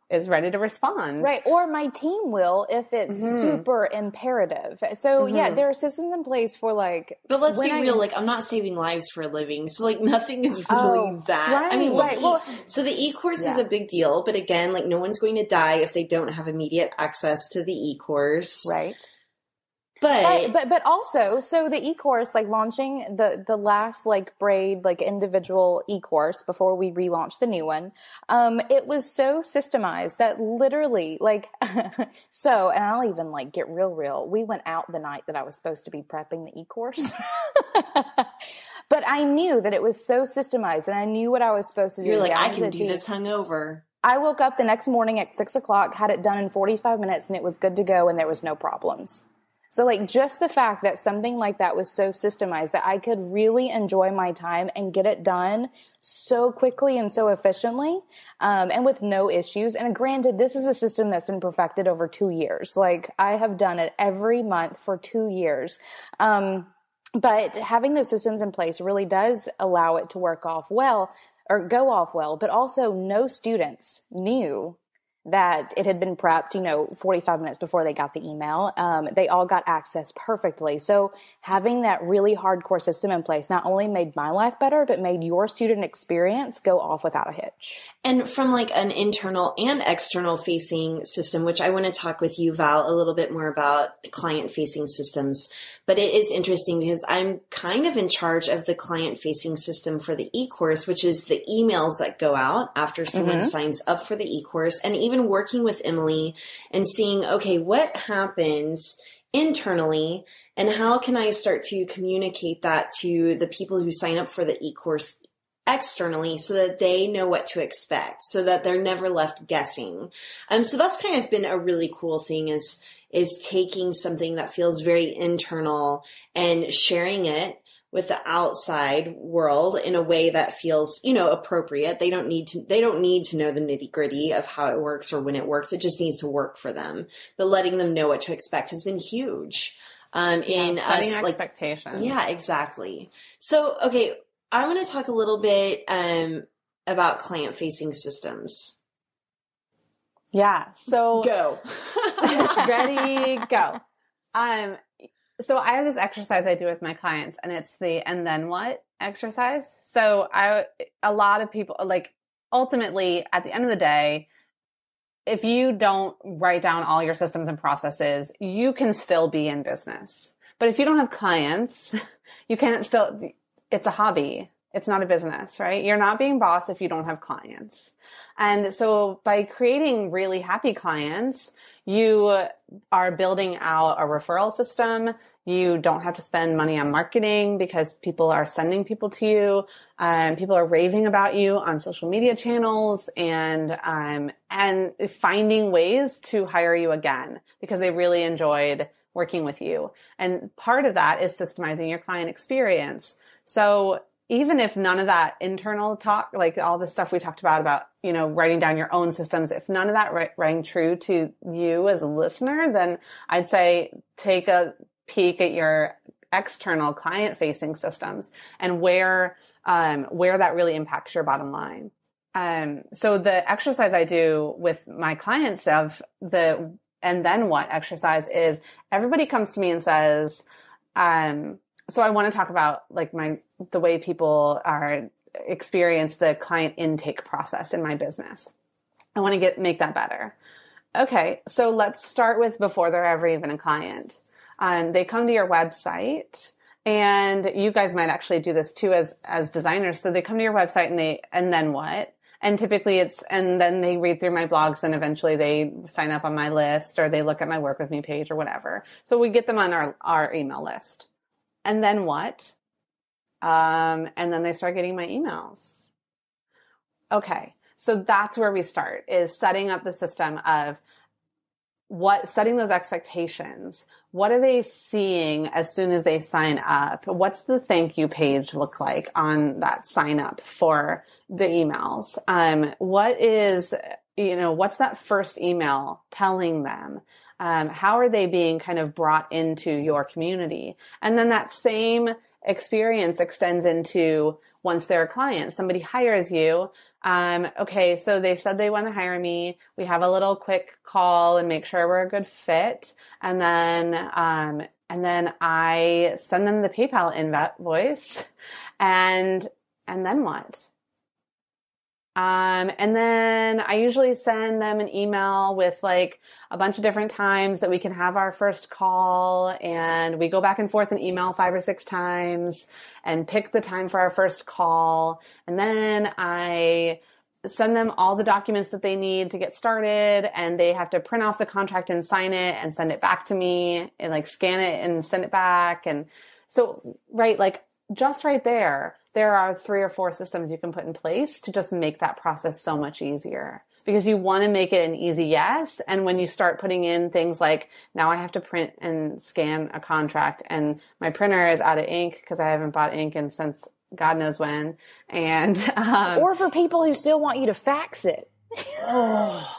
is ready to respond. Right. Or my team will, if it's super imperative. So yeah, there are systems in place for, like, but let's be real. Like, I'm not saving lives for a living. So, like, nothing is really that. Right, I mean, so the e-course is a big deal, but again, like, no one's going to die if they don't have immediate access to the e-course. Right. But also, so the e-course, like, launching the last, like, Braid, like, individual e-course before we relaunched the new one, it was so systemized that literally, like, so, and I'll even, like, get real, we went out the night that I was supposed to be prepping the e-course. But I knew that it was so systemized and I knew what I was supposed to do. You're like, I can do this hungover. I woke up the next morning at 6:00, had it done in 45 minutes, and it was good to go, and there was no problems. So, like, just the fact that something like that was so systemized that I could really enjoy my time and get it done so quickly and so efficiently, and with no issues. And granted, this is a system that's been perfected over 2 years. Like, I have done it every month for 2 years. But having those systems in place really does allow it to work off well, or go off well, but also no students knew that it had been prepped, you know, 45 minutes before they got the email. They all got access perfectly. So having that really hardcore system in place not only made my life better, but made your student experience go off without a hitch. And from, like, an internal and external facing system, which I want to talk with you, Val, a little bit more about client facing systems, but it is interesting because I'm kind of in charge of the client facing system for the e-course, which is the emails that go out after someone signs up for the e-course. And even working with Emily and seeing, okay, what happens internally and how can I start to communicate that to the people who sign up for the e-course externally so that they know what to expect, so that they're never left guessing. So that's kind of been a really cool thing, is taking something that feels very internal and sharing it with the outside world in a way that feels, you know, appropriate. They don't need to know the nitty gritty of how it works or when it works. It just needs to work for them. But letting them know what to expect has been huge. In us, like, expectations. Yeah, exactly. So, okay. I want to talk a little bit, about client facing systems. Yeah. So go. Ready, go. So I have this exercise I do with my clients, and it's the and then what exercise. So a lot of people, like, ultimately at the end of the day, if you don't write down all your systems and processes, you can still be in business. But if you don't have clients, you can't still, it's a hobby. It's not a business, right? You're not being boss if you don't have clients. And so by creating really happy clients, you are building out a referral system. You don't have to spend money on marketing because people are sending people to you, and people are raving about you on social media channels, and finding ways to hire you again because they really enjoyed working with you. And part of that is systemizing your client experience. So even if none of that internal talk, like all the stuff we talked about, you know, writing down your own systems, if none of that rang true to you as a listener, then I'd say take a peek at your external client facing systems and where that really impacts your bottom line. So the exercise I do with my clients of the and then what exercise is everybody comes to me and says, so I want to talk about like the way people experience the client intake process in my business. I want to make that better. Okay. So let's start with before they're ever even a client. They come to your website, and you guys might actually do this too as designers. So they come to your website and then what? And typically and then they read through my blogs, and eventually they sign up on my list, or they look at my work with me page or whatever. So we get them on our email list. And then what? And then they start getting my emails. Okay. So that's where we start, is setting up the system of setting those expectations. What are they seeing as soon as they sign up? What's the thank you page look like on that sign up for the emails? What's that first email telling them? How are they being kind of brought into your community? And then that same experience extends into once they're a client, somebody hires you. Okay. So they said they want to hire me. We have a little quick call and make sure we're a good fit. And then I send them the PayPal invoice, and then what? And then I usually send them an email with like a bunch of different times that we can have our first call, and we go back and forth in email 5 or 6 times and pick the time for our first call. And then I send them all the documents that they need to get started, and they have to print off the contract and sign it and send it back to me, and like scan it and send it back. And so, right, like just right there are 3 or 4 systems you can put in place to just make that process so much easier, because you want to make it an easy yes. And when you start putting in things like, now I have to print and scan a contract, and my printer is out of ink because I haven't bought ink in since God knows when. Or for people who still want you to fax it. Oh,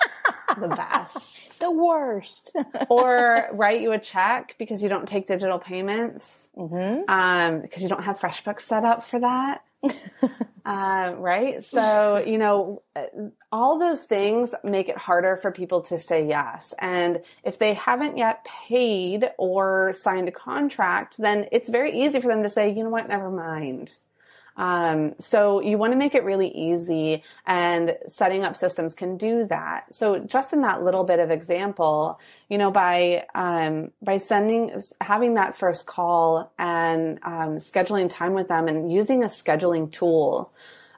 the best. The worst. Or write you a check because you don't take digital payments, because you don't have FreshBooks set up for that. Right? So, all those things make it harder for people to say yes. And if they haven't yet paid or signed a contract, then it's very easy for them to say, you know what, never mind. So you want to make it really easy, and setting up systems can do that. So just in that little bit of example, by having that first call and, scheduling time with them and using a scheduling tool.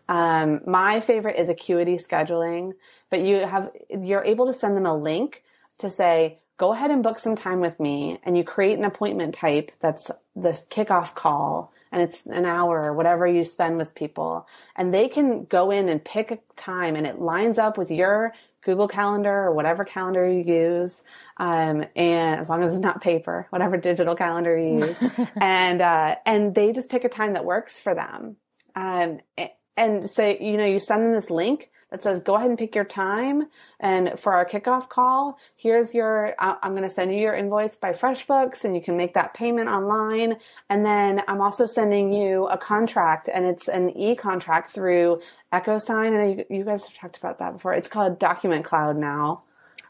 My favorite is Acuity Scheduling, but you're able to send them a link to say, go ahead and book some time with me. And you create an appointment type. That's the kickoff call. And it's an hour or whatever you spend with people, and they can go in and pick a time, and it lines up with your Google Calendar or whatever calendar you use. And as long as it's not paper, whatever digital calendar you use, and they just pick a time that works for them. And so, you send them this link that says, go ahead and pick your time. And for our kickoff call, here's I'm going to send you your invoice by FreshBooks, and you can make that payment online. And then I'm also sending you a contract, and it's an e-contract through EchoSign. And you guys have talked about that before. It's called Document Cloud now.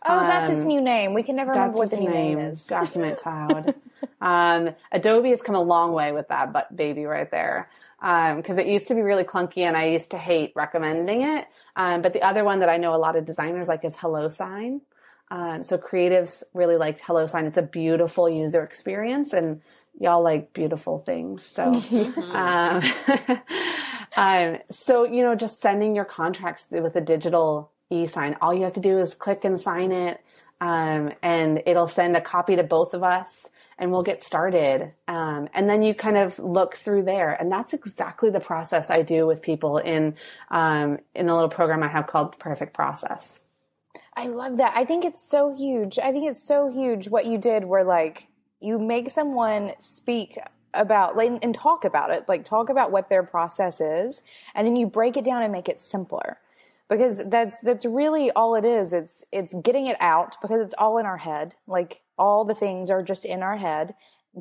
Oh, that's its new name. We can never remember what the new name is. Document Cloud. Adobe has come a long way with that baby right there. Because it used to be really clunky, and I used to hate recommending it. But the other one that I know a lot of designers like is HelloSign. So creatives really liked HelloSign. It's a beautiful user experience, and y'all like beautiful things. So, just sending your contracts with a digital e-sign. All you have to do is click and sign it. And it'll send a copy to both of us, and we'll get started. And then you kind of look through there, and that's exactly the process I do with people in a little program I have called The Perfect Process. I love that. I think it's so huge. What you did were like, you make someone speak about and talk about it, like talk about what their process is, and then you break it down and make it simpler. Because that's really all it is. It's getting it out, because it's all in our head. Like all the things are just in our head,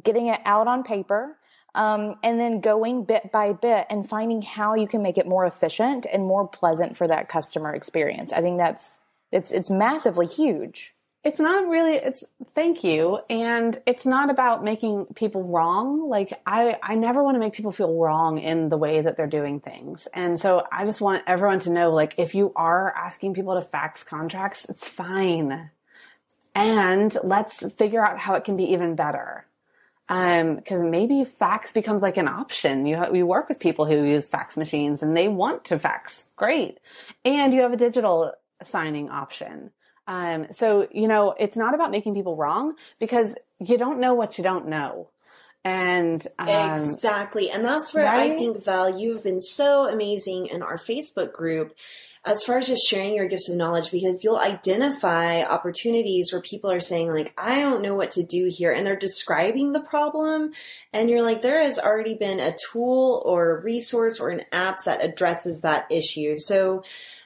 getting it out on paper, And then going bit by bit and finding how you can make it more efficient and more pleasant for that customer experience. I think that's, it's massively huge. It's not really, it's thank you. And it's not about making people wrong. Like I never want to make people feel wrong in the way that they're doing things. And so I just want everyone to know, like, if you are asking people to fax contracts, it's fine. And let's figure out how it can be even better. Because maybe fax becomes like an option. You work with people who use fax machines and they want to fax. Great. And you have a digital signing option. So, you know, it's not about making people wrong because you don't know what you don't know. And, exactly. And that's where I think, Val, you've been so amazing in our Facebook group as far as just sharing your gifts of knowledge, because you'll identify opportunities where people are saying, like, I don't know what to do here. And they're describing the problem. And you're like, there has already been a tool or a resource or an app that addresses that issue. So,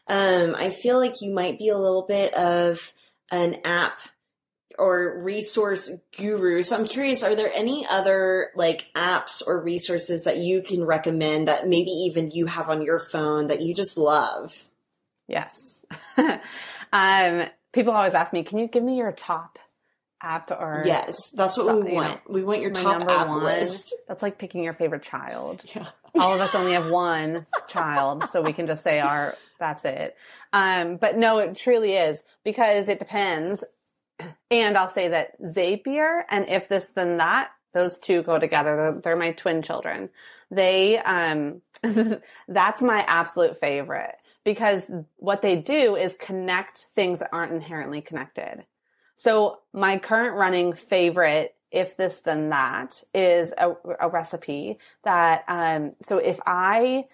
I feel like you might be a little bit of an app or resource guru. So I'm curious, are there any other like apps or resources that you can recommend that maybe even you have on your phone that you just love? Yes. People always ask me, can you give me your top app or? Yes, that's what we want. We want your top app list. That's like picking your favorite child. Yeah. All of us only have one child, so we can just say that's it. But no, it truly is because it depends. And I'll say that Zapier and If This Then That, those two go together. They're my twin children. They, that's my absolute favorite because what they do is connect things that aren't inherently connected. So my current running favorite If This Then That is a recipe that, so if I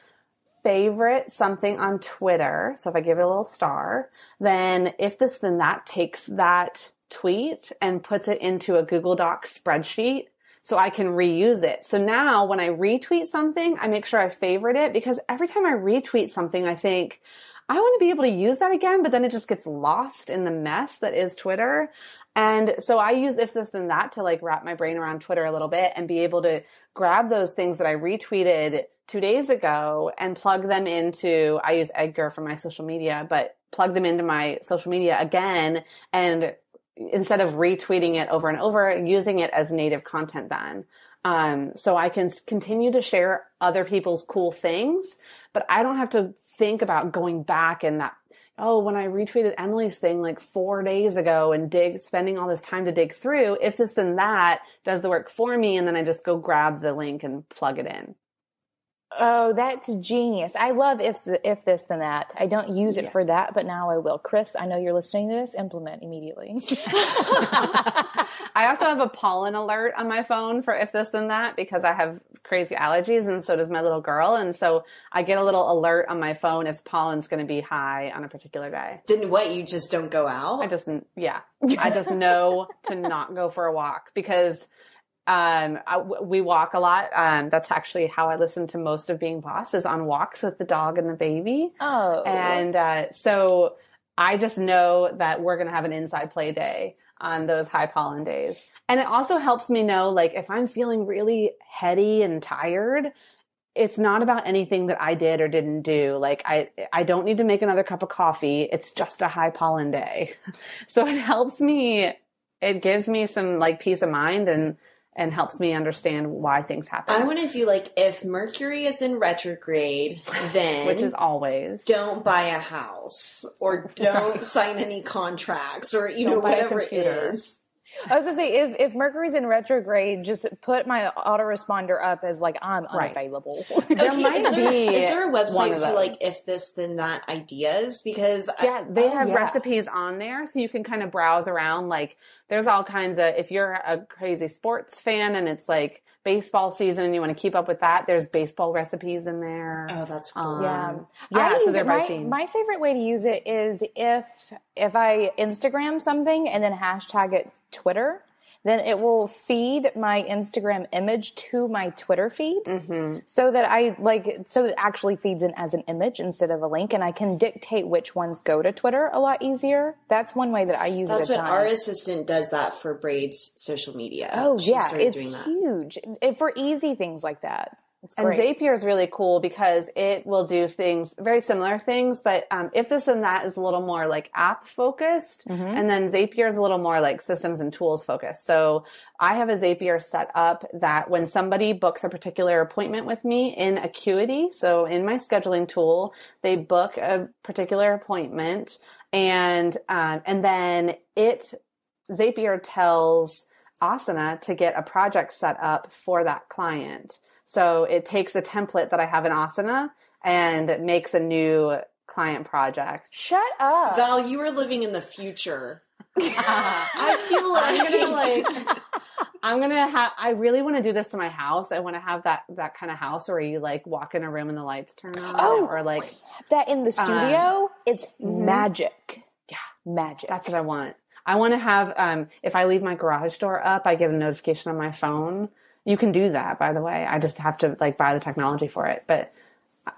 favorite something on Twitter, so if I give it a little star, then If This Then That takes that tweet and puts it into a Google Doc spreadsheet so I can reuse it. So now when I retweet something, I make sure I favorite it because every time I retweet something, I think, I want to be able to use that again, but then it just gets lost in the mess that is Twitter. And so I use If This Then That to like wrap my brain around Twitter a little bit and be able to grab those things that I retweeted 2 days ago and plug them into, I use Edgar for my social media, but plug them into my social media again. And instead of retweeting it over and over, using it as native content then. So I can continue to share other people's cool things, but I don't have to think about going back and that, oh, when I retweeted Emily's thing like 4 days ago and spending all this time to dig through, If This Then That does the work for me. And then I just go grab the link and plug it in. Oh, that's genius. I love If This Then That. I don't use it for that, but now I will. Chris, I know you're listening to this. Implement immediately. I also have a pollen alert on my phone for If This Then That because I have crazy allergies and so does my little girl. And so I get a little alert on my phone if pollen's going to be high on a particular day. Then what? You just don't go out? I just know to not go for a walk because we walk a lot. That's actually how I listen to most of Being Boss is on walks with the dog and the baby. Oh, and, so I just know that we're going to have an inside play day on those high pollen days. And it also helps me know, like, if I'm feeling really heady and tired, it's not about anything that I did or didn't do. Like I don't need to make another cup of coffee. It's just a high pollen day. So it helps me. It gives me some like peace of mind and helps me understand why things happen. I want to do like, if Mercury is in retrograde, then which is always, don't buy a house or don't sign any contracts or, you know, whatever it is. I was going to say, if Mercury's in retrograde, just put my autoresponder up as like, I'm unavailable. Right. Is there a website for like, If This Then That ideas? Because they have recipes on there. So you can kind of browse around. Like there's all kinds of, if you're a crazy sports fan and it's like baseball season and you want to keep up with that, there's baseball recipes in there. Oh, that's cool. My favorite way to use it is if I Instagram something and then hashtag it Twitter, then it will feed my Instagram image to my Twitter feed so it actually feeds in as an image instead of a link, and I can dictate which ones go to Twitter a lot easier. That's one way that I use it. That's what our assistant does that for Braid's social media. Oh, she it's huge for easy things like that. And Zapier is really cool because it will do things, very similar things, but If This and That is a little more like app focused, and then Zapier is a little more like systems and tools focused. So I have a Zapier set up that when somebody books a particular appointment with me in Acuity, so in my scheduling tool, they book a particular appointment, and then Zapier tells Asana to get a project set up for that client. So it takes a template that I have in Asana and it makes a new client project. Shut up. Val, you are living in the future. I really want to do this to my house. I want to have that kind of house where you like walk in a room and the lights turn on. Oh, or like that in the studio. It's magic. Yeah. Magic. That's what I want. I want to have, if I leave my garage door up, I get a notification on my phone. You can do that, by the way. I just have to like buy the technology for it. But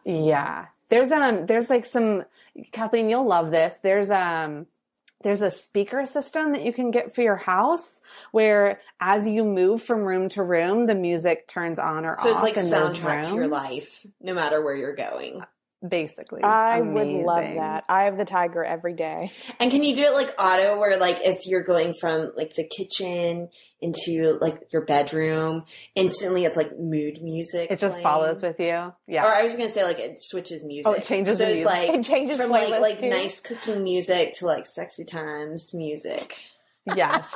yeah, there's like some, Kathleen, you'll love this. There's a speaker system that you can get for your house where as you move from room to room, the music turns on or off. So it's like soundtrack to your life, no matter where you're going. Basically. I would love that. I have the tiger every day. And can you do it like auto where like if you're going from like the kitchen into like your bedroom, instantly it's like mood music. It just follows with you. Yeah. Or I was going to say like it switches music. Oh, it changes the music. So it's like it changes from like nice cooking music to like sexy times music. Yes.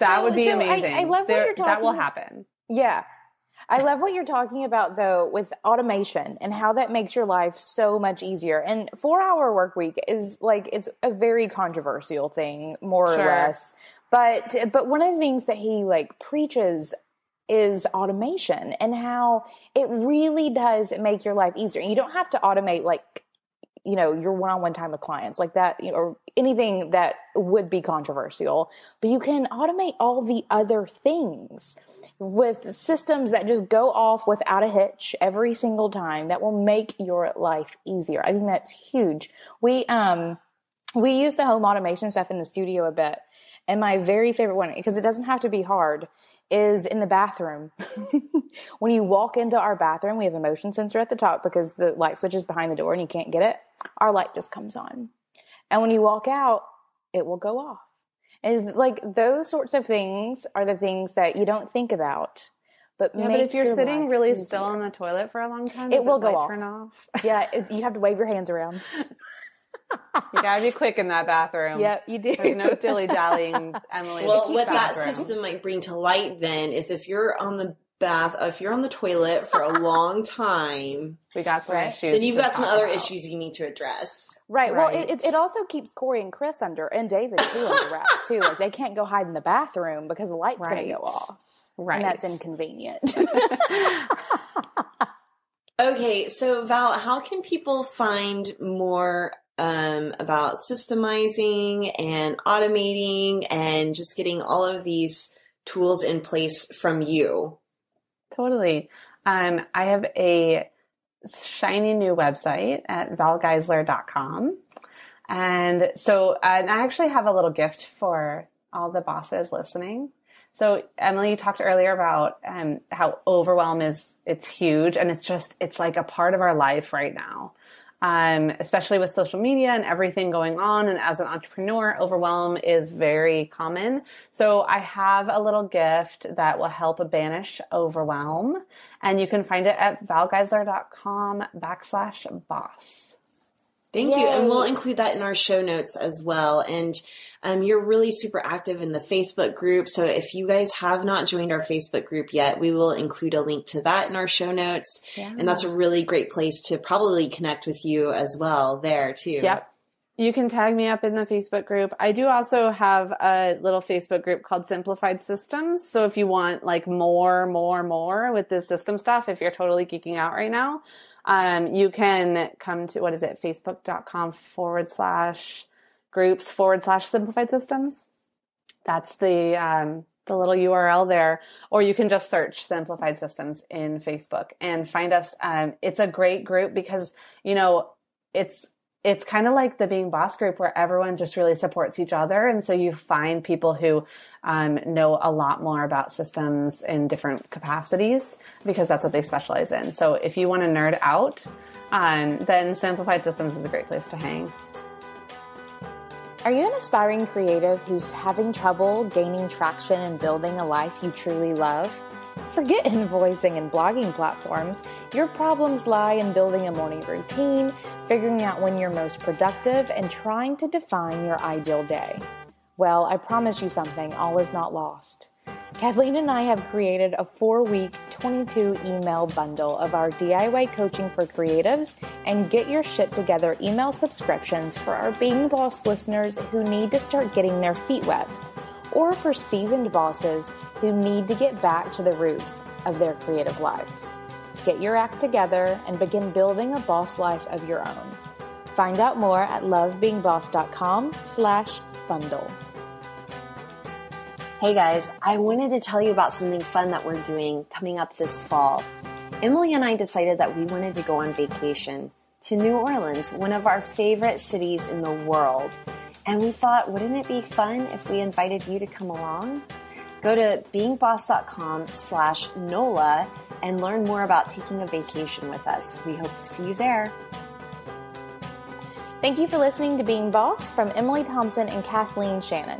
That would be amazing. I love what you're talking about. That will happen. Yeah. I love what you're talking about, though, with automation and how that makes your life so much easier. And 4-hour work week is like, it's a very controversial thing, more or less. But one of the things that he like preaches is automation and how it really does make your life easier. And you don't have to automate like, you know, your one-on-one time with clients like that, you know, or anything that would be controversial, but you can automate all the other things with systems that just go off without a hitch every single time that will make your life easier. I think that's huge. We use the home automation stuff in the studio a bit. And my very favorite one, because it doesn't have to be hard, is in the bathroom. When you walk into our bathroom, we have a motion sensor at the top because the light switch is behind the door and you can't get it. Our light just comes on. And when you walk out, it will go off. And it's like those sorts of things are the things that you don't think about. But if you're sitting really still on the toilet for a long time, it will go off. Turn off? Yeah, you have to wave your hands around. You gotta be quick in that bathroom. Yep, you do. There's no dilly-dallying, Emily. Well, what that system might bring to light then is if you're on the toilet for a long time, we got some issues. Then you've got some other issues you need to address. Right. Well, it also keeps Corey and Chris and David too under wraps too. Like they can't go hide in the bathroom because the light's gonna go off. Right. And that's inconvenient. Okay, so Val, how can people find more about systemizing and automating and just getting all of these tools in place from you? Totally. I have a shiny new website at valgeisler.com. And so and I actually have a little gift for all the bosses listening. So Emily, you talked earlier about how overwhelm it's huge and it's like a part of our life right now. Especially with social media and everything going on. And as an entrepreneur, overwhelm is very common. So I have a little gift that will help banish overwhelm. And you can find it at valgeisler.com/boss. Thank you. And we'll include that in our show notes as well. And you're really super active in the Facebook group. So if you guys have not joined our Facebook group yet, we will include a link to that in our show notes. Yeah. And that's a really great place to probably connect with you as well there too. Yep. You can tag me up in the Facebook group. I do also have a little Facebook group called Simplified Systems. So if you want like more with this system stuff, if you're totally geeking out right now, you can come to, facebook.com/groups/simplified systems. That's the the little URL there, or you can just search Simplified Systems in Facebook and find us. It's a great group because, you know, it's kind of like the Being Boss group where everyone just really supports each other. And so you find people who know a lot more about systems in different capacities because that's what they specialize in. So if you want to nerd out, then Simplified Systems is a great place to hang. Are you an aspiring creative who's having trouble gaining traction and building a life you truly love? Forget invoicing and blogging platforms. Your problems lie in building a morning routine, figuring out when you're most productive, and trying to define your ideal day. Well, I promise you something, all is not lost. Kathleen and I have created a 4-week, 22-email bundle of our DIY Coaching for Creatives and Get Your Shit Together email subscriptions for our Being Boss listeners who need to start getting their feet wet, or for seasoned bosses who need to get back to the roots of their creative life. Get your act together and begin building a boss life of your own. Find out more at lovebeingboss.com/bundle. Hey guys, I wanted to tell you about something fun that we're doing coming up this fall. Emily and I decided that we wanted to go on vacation to New Orleans, one of our favorite cities in the world. And we thought, wouldn't it be fun if we invited you to come along? Go to beingboss.com/NOLA and learn more about taking a vacation with us. We hope to see you there. Thank you for listening to Being Boss from Emily Thompson and Kathleen Shannon.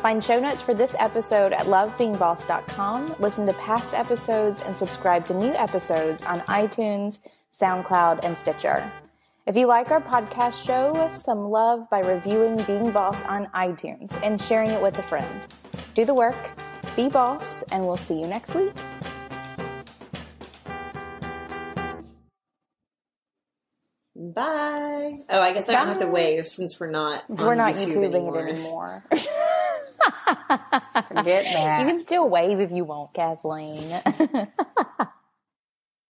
Find show notes for this episode at lovebeingboss.com, listen to past episodes, and subscribe to new episodes on iTunes, SoundCloud, and Stitcher. If you like our podcast, show us some love by reviewing Being Boss on iTunes and sharing it with a friend. Do the work, be boss, and we'll see you next week. Bye. Oh, I guess I don't have to wave since we're not YouTubing it anymore. Forget that. You can still wave if you want, Kathleen.